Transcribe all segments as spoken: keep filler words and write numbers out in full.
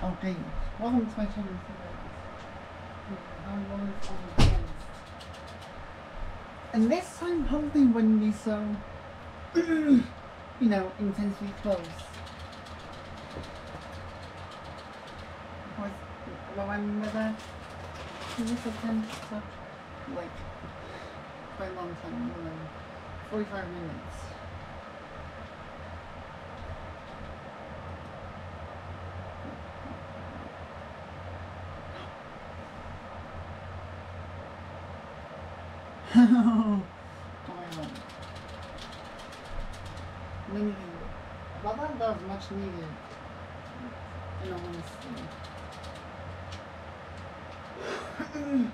Oh, days. Wasn't twenty-two days. Days. And this time probably wouldn't be so, you know, intensely close. Because remember that? This is like quite a long time, you know, forty-five minutes. Oh my God. Needed. But that was much needed. In honesty. Mm.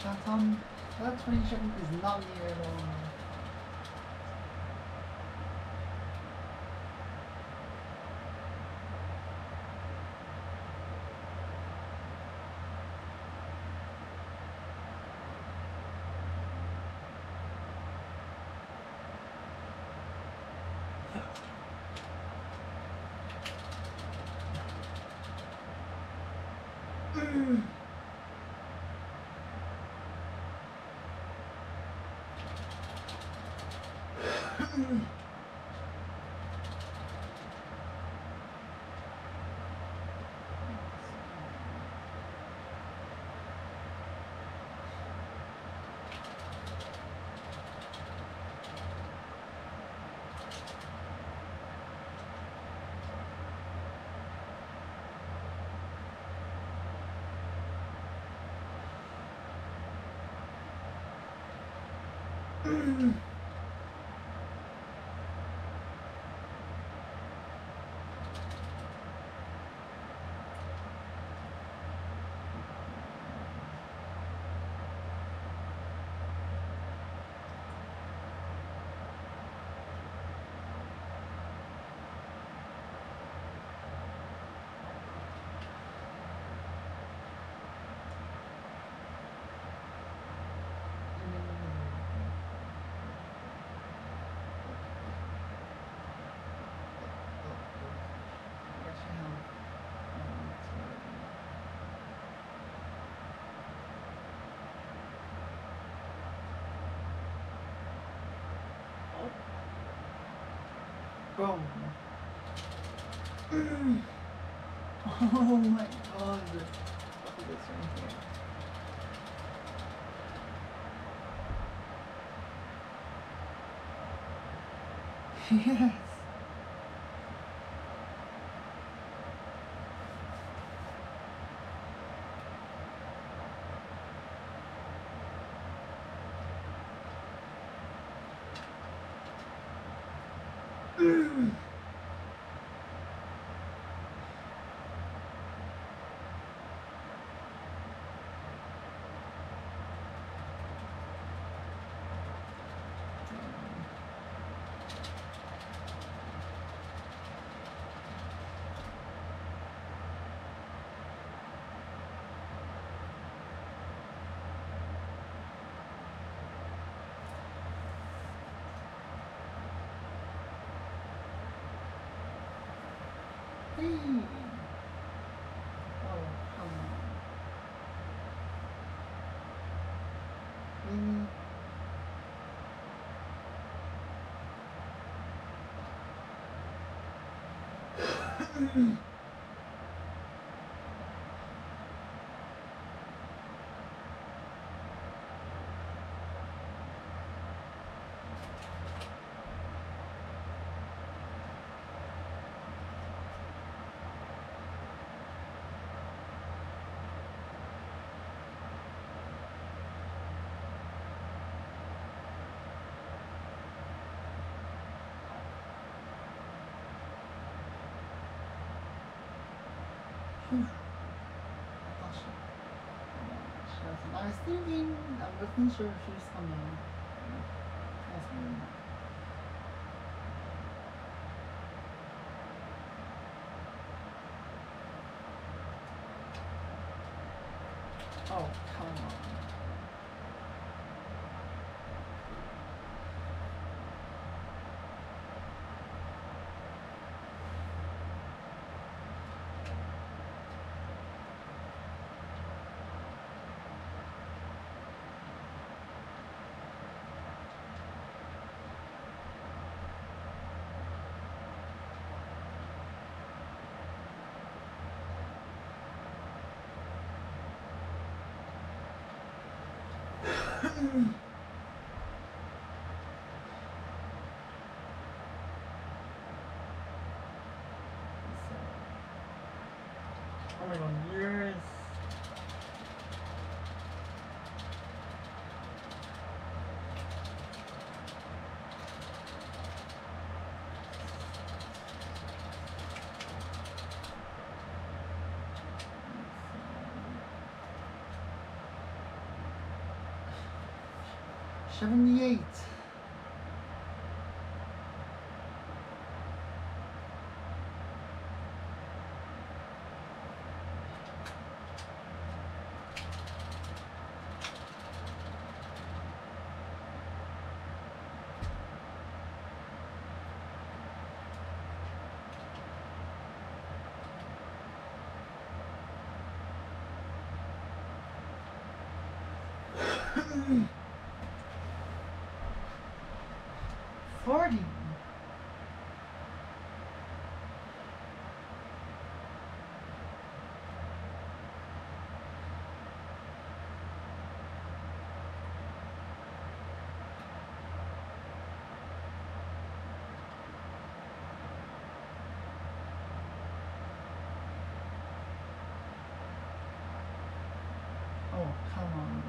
Shatam, that twenty seconds is not near at all. Mm-hmm. Boom. Mm. Oh my God. Look at this right here. Yes. Mm. Mm. Oh, come on. Mm. Mm. Hmm. I was thinking, I wasn't sure if she was coming. That's really not. Oh, come on. Mm-hmm. So, oh my god, yours. seventy-eight. forty. Oh, come on.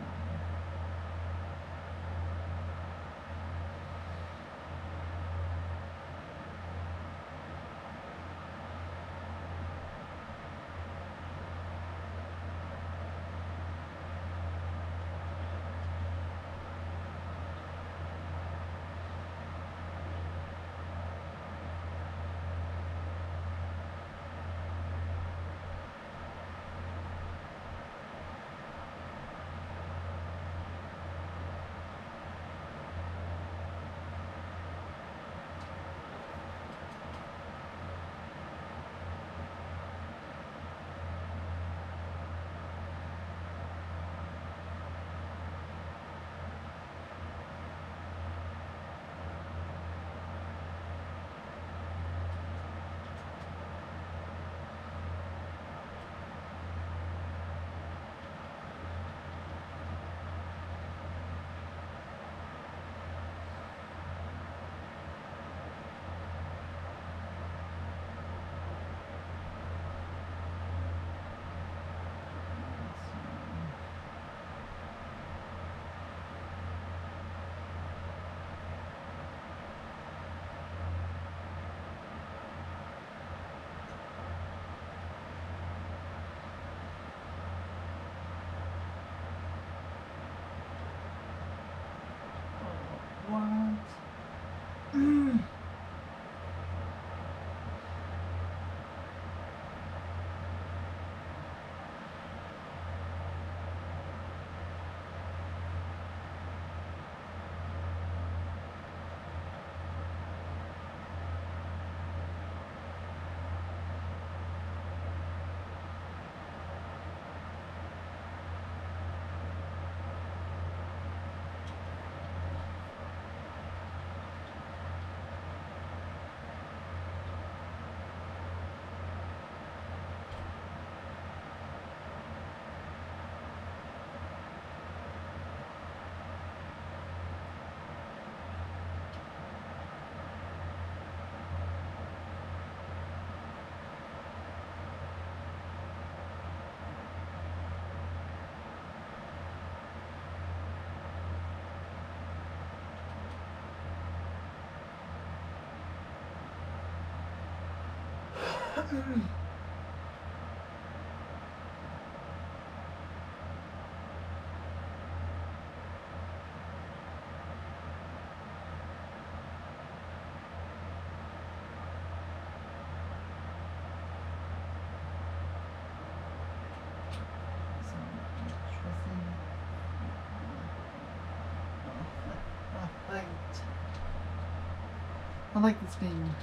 I like this beam.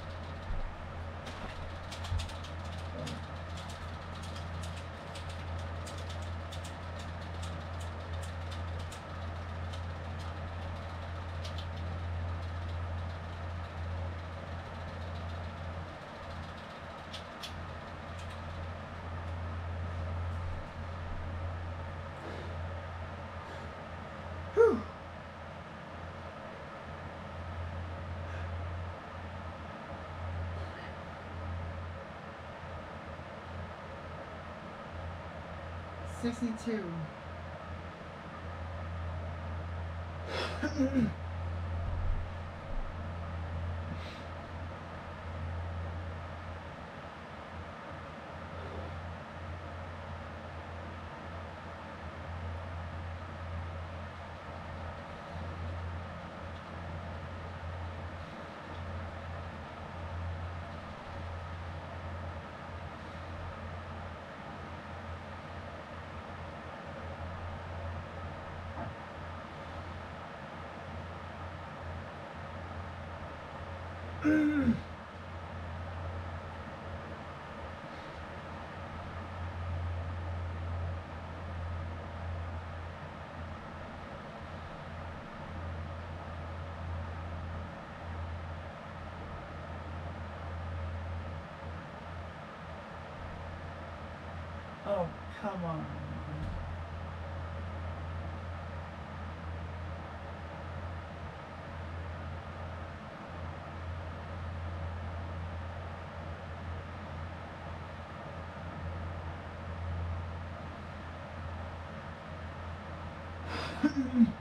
sixty-two. Mm. Oh, come on. Mm. Mm.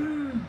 Mm-hmm.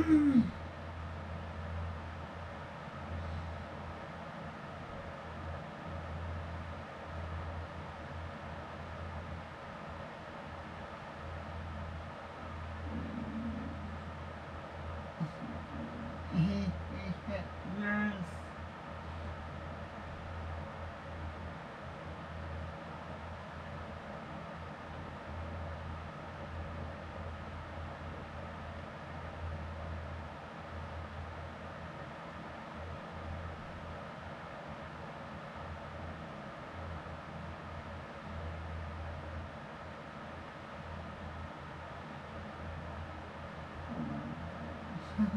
Mm-hmm. Yes. That's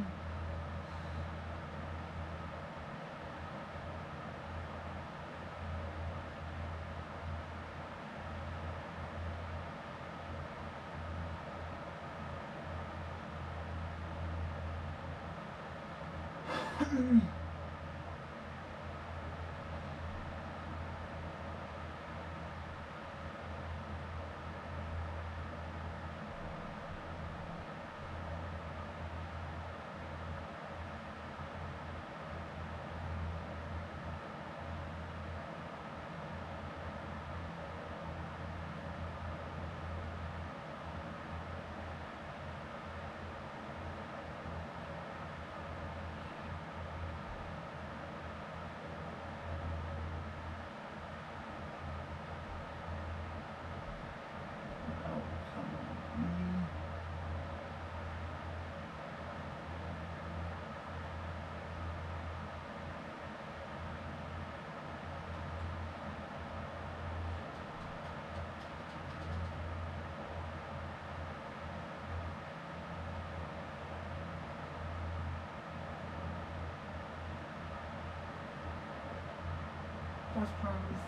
promise.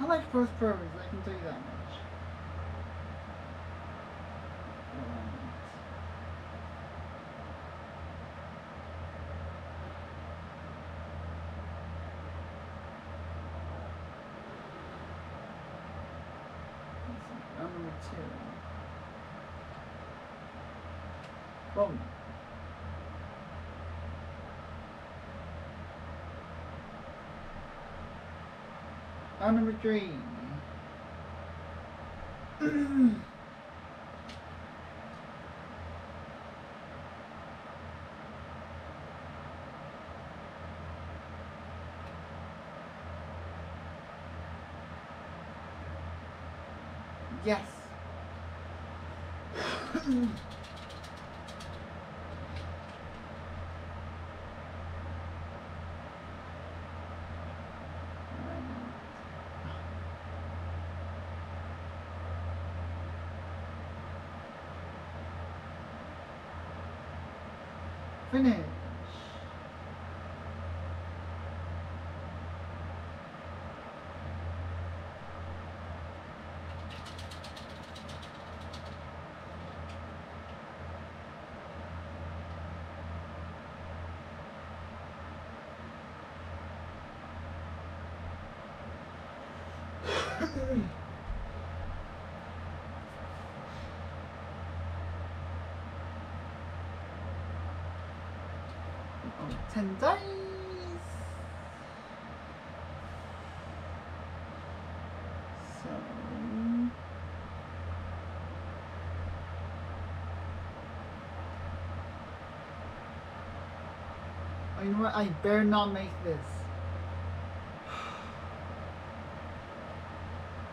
I like first purpose, I can tell you that much. I'm number two. Boom. Round number three. Yes. Finish. ten dice. So oh, you know what? I better not make this.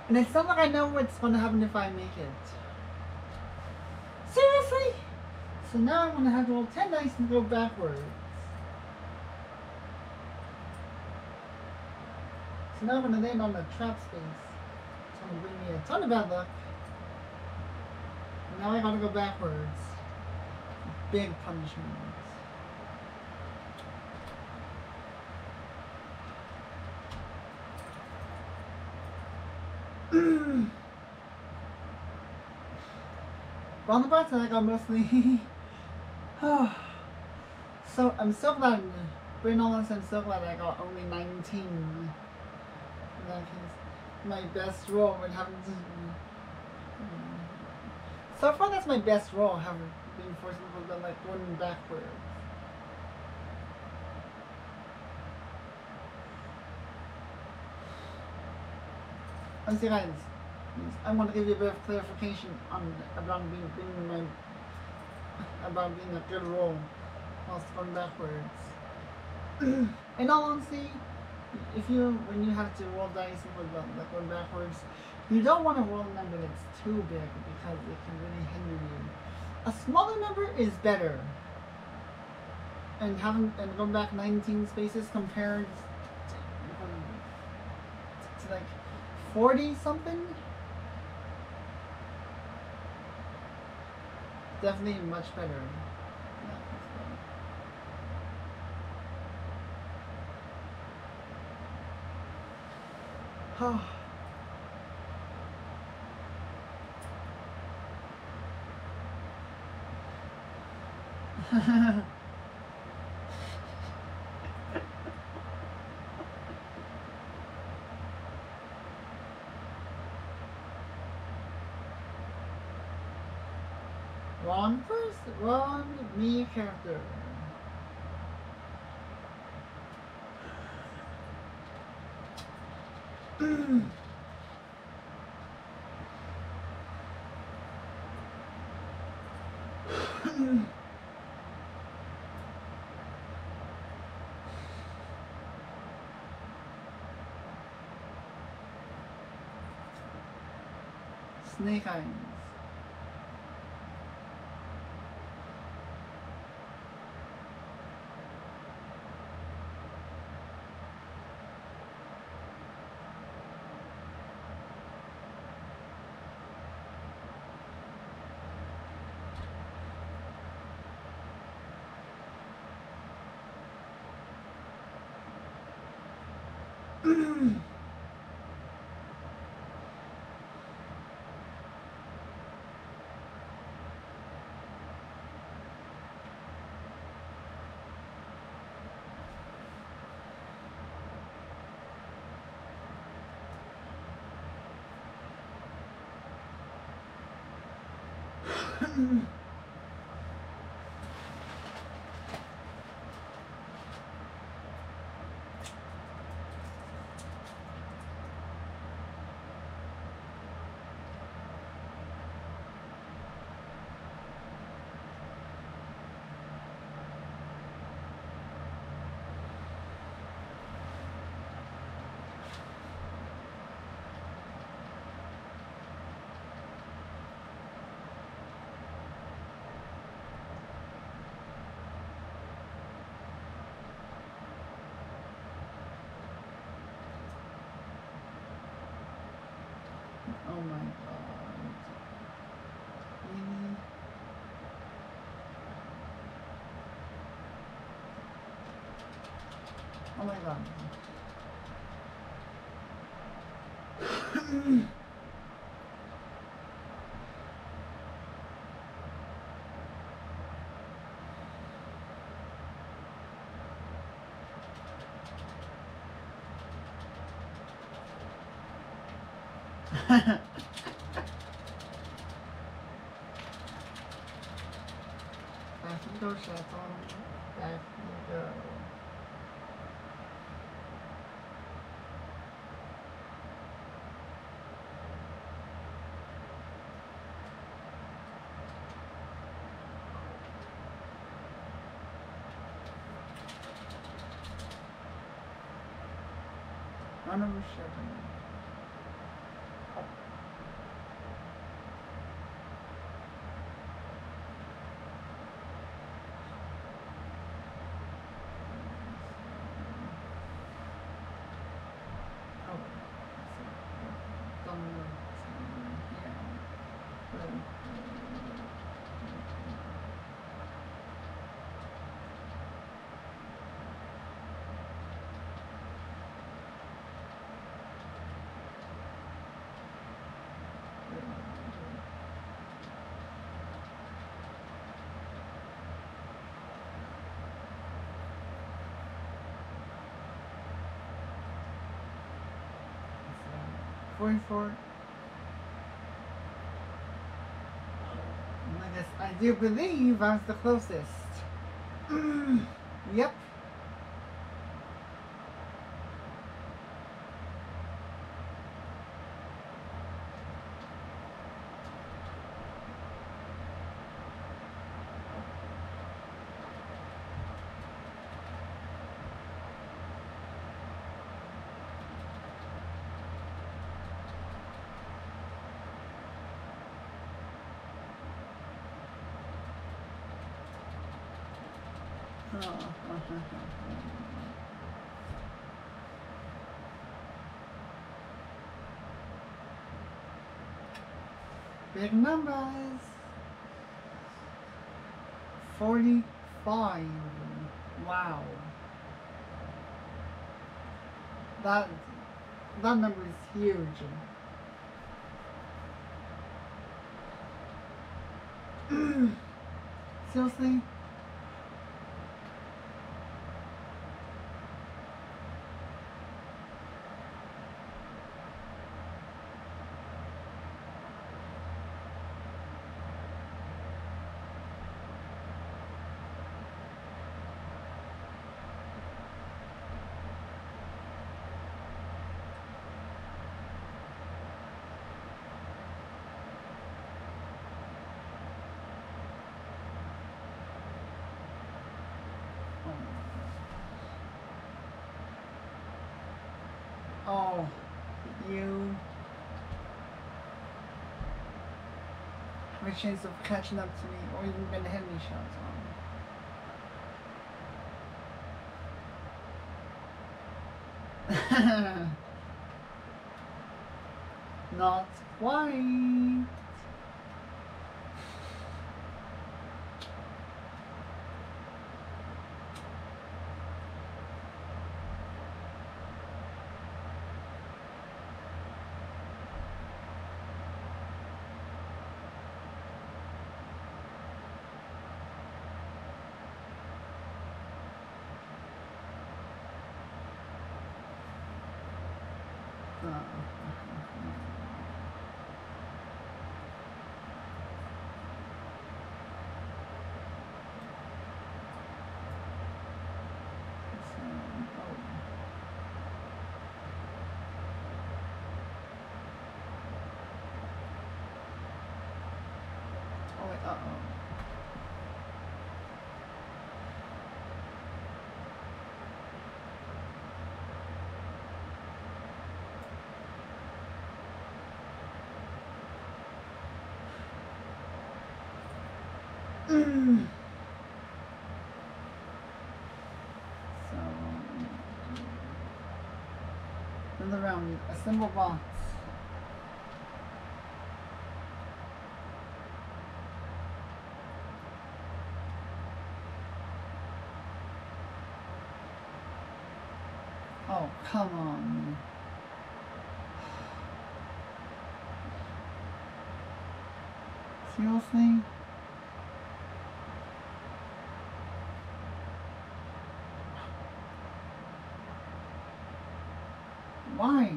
And it's not like I know what's gonna happen if I make it. Seriously? So now I'm gonna have to roll ten dice and go backwards. Now I'm going to land on the trap space. It's going to bring me a ton of bad luck. Now I got to go backwards. Big punishment. Well, on the bright side, I got mostly. Oh. So I'm so glad. Being honest, I'm so glad I got only nineteen. That is my best roll would have been. So far, that's my best roll, having been forced to go like going backwards. Let's see, guys. I want to give you a bit of clarification on about being, being my about being a good roll whilst going backwards. In all honesty. If you, when you have to roll dice and go like, backwards, you don't want to roll a number that's too big because it can really hinder you. A smaller number is better. And having and going back nineteen spaces compared to, um, to like forty something? Definitely much better. Oh. Wrong first, wrong me character. Snake eyes. Oh my God. Really? Oh my God. I'm not sure. Going for I guess I do believe I was the closest. Yep. Big numbers. Forty-five. Wow. That that number is huge. Seriously? Oh, you. Which chance of catching up to me, or even been hit me shots on. Not quite. Uh-oh. Mm. So another round, assemble box. Oh, come on. Seriously? Why?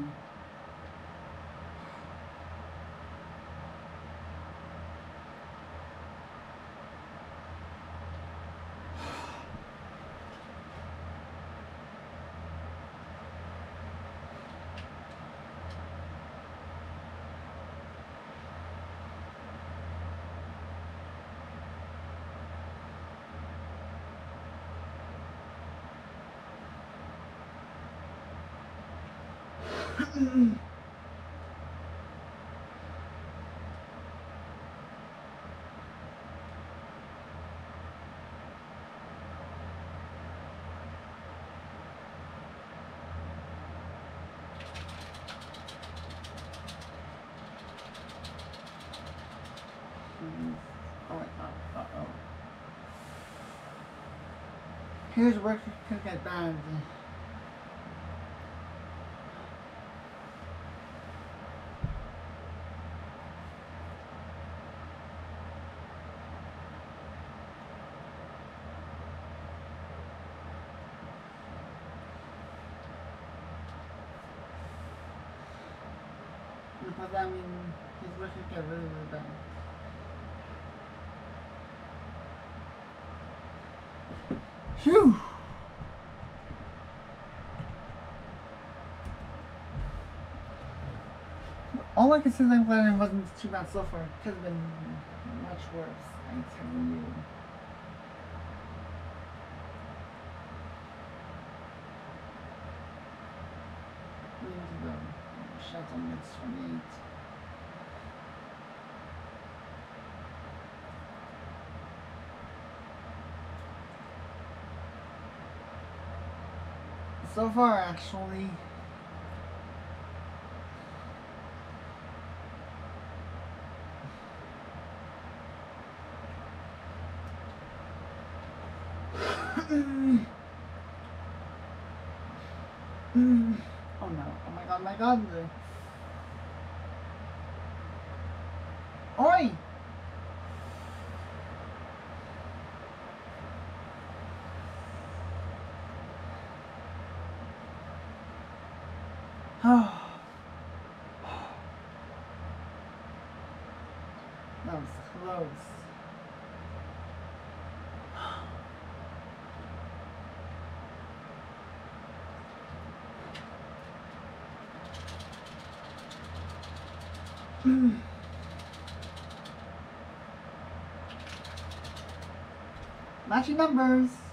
Mm-mm. Oh, uh oh. Here's where it could get bad. Because I mean, his wishes get really, really bad. Phew! All I can say is I'm glad it wasn't too bad so far. It could have been much worse, I tell you. We need to go. Shut on this one. So far, actually. Mm. Oh no, oh my god, my god. Oi! Oh. That was close. Mm. Matching numbers.